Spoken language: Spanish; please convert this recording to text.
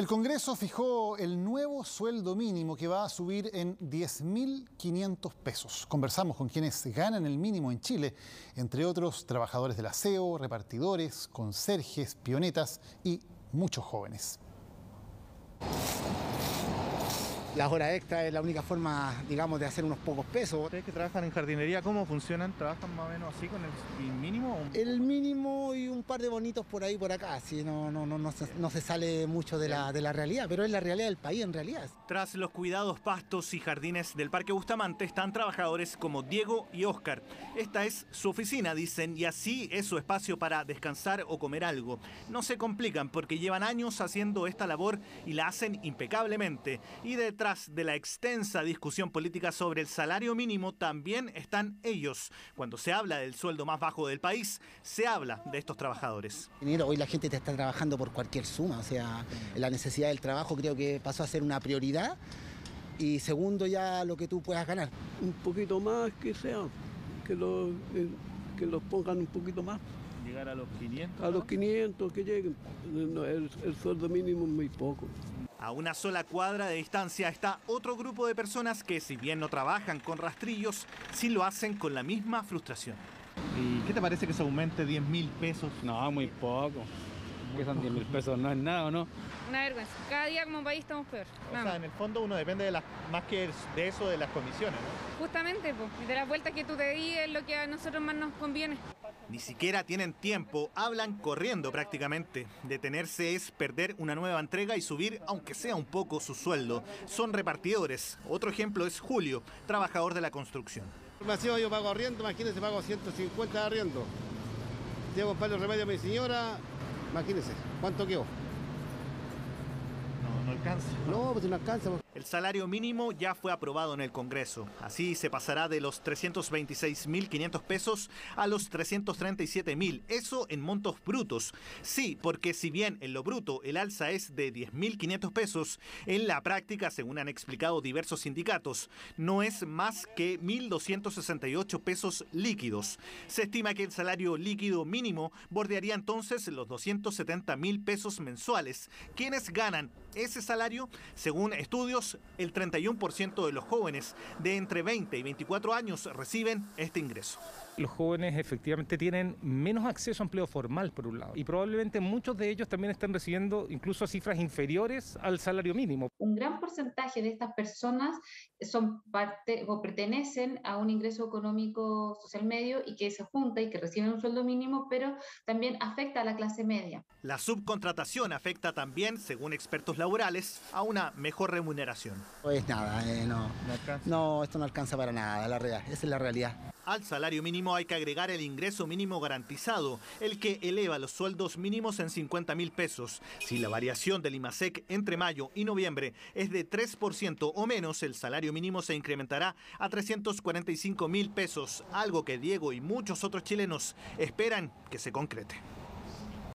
El Congreso fijó el nuevo sueldo mínimo que va a subir en 10.500 pesos. Conversamos con quienes ganan el mínimo en Chile, entre otros trabajadores del aseo, repartidores, conserjes, pionetas y muchos jóvenes. Las horas extra es la única forma, digamos, de hacer unos pocos pesos. ¿Ustedes que trabajan en jardinería, cómo funcionan? ¿Trabajan más o menos así con el mínimo? El mínimo y un par de bonitos por ahí, por acá. Así no se sale mucho de la realidad, pero es la realidad del país en realidad. Tras los cuidados pastos y jardines del Parque Bustamante están trabajadores como Diego y Óscar. Esta es su oficina, dicen, y así es su espacio para descansar o comer algo. No se complican porque llevan años haciendo esta labor y la hacen impecablemente. Y detrás de la extensa discusión política sobre el salario mínimo también están ellos. Cuando se habla del sueldo más bajo del país, se habla de estos trabajadores. Hoy la gente te está trabajando por cualquier suma, o sea, la necesidad del trabajo creo que pasó a ser una prioridad y segundo ya lo que tú puedas ganar. Un poquito más que sea, que los pongan un poquito más. ¿Llegar a los 500? A los 500 que lleguen, no, el sueldo mínimo es muy poco. A una sola cuadra de distancia está otro grupo de personas que, si bien no trabajan con rastrillos, sí lo hacen con la misma frustración. ¿Y qué te parece que se aumente 10.000 pesos? No, muy poco. ¿Qué son 10.000 pesos? No es nada, ¿o no? Una vergüenza. Cada día como país estamos peor. Nada. O sea, en el fondo uno depende de las comisiones, ¿no? Justamente, pues, de las vueltas que tú te di es lo que a nosotros más nos conviene. Ni siquiera tienen tiempo, hablan corriendo prácticamente. Detenerse es perder una nueva entrega y subir, aunque sea un poco, su sueldo. Son repartidores. Otro ejemplo es Julio, trabajador de la construcción. Yo pago arriendo, imagínense, pago 150 de arriendo. Tengo que comprar los remedios a mi señora, imagínense, ¿cuánto quedó? No alcanza. No, pues no alcanza. El salario mínimo ya fue aprobado en el Congreso. Así se pasará de los 326.500 pesos a los 337.000. Eso en montos brutos. Sí, porque si bien en lo bruto el alza es de 10.500 pesos, en la práctica, según han explicado diversos sindicatos, no es más que 1.268 pesos líquidos. Se estima que el salario líquido mínimo bordearía entonces los 270.000 pesos mensuales. ¿Quiénes ganan ese salario? Según estudios, el 31% de los jóvenes de entre 20 y 24 años reciben este ingreso. Los jóvenes efectivamente tienen menos acceso a empleo formal, por un lado, y probablemente muchos de ellos también están recibiendo incluso cifras inferiores al salario mínimo. Un gran porcentaje de estas personas son parte o pertenecen a un ingreso económico social medio y que se junta y que reciben un sueldo mínimo, pero también afecta a la clase media. La subcontratación afecta también, según expertos laborales, a una mejor remuneración. Pues nada, no, esto no alcanza para nada, la realidad, esa es la realidad. Al salario mínimo hay que agregar el ingreso mínimo garantizado, el que eleva los sueldos mínimos en 50.000 pesos. Si la variación del IMASEC entre mayo y noviembre es de 3% o menos, el salario mínimo se incrementará a 345.000 pesos, algo que Diego y muchos otros chilenos esperan que se concrete.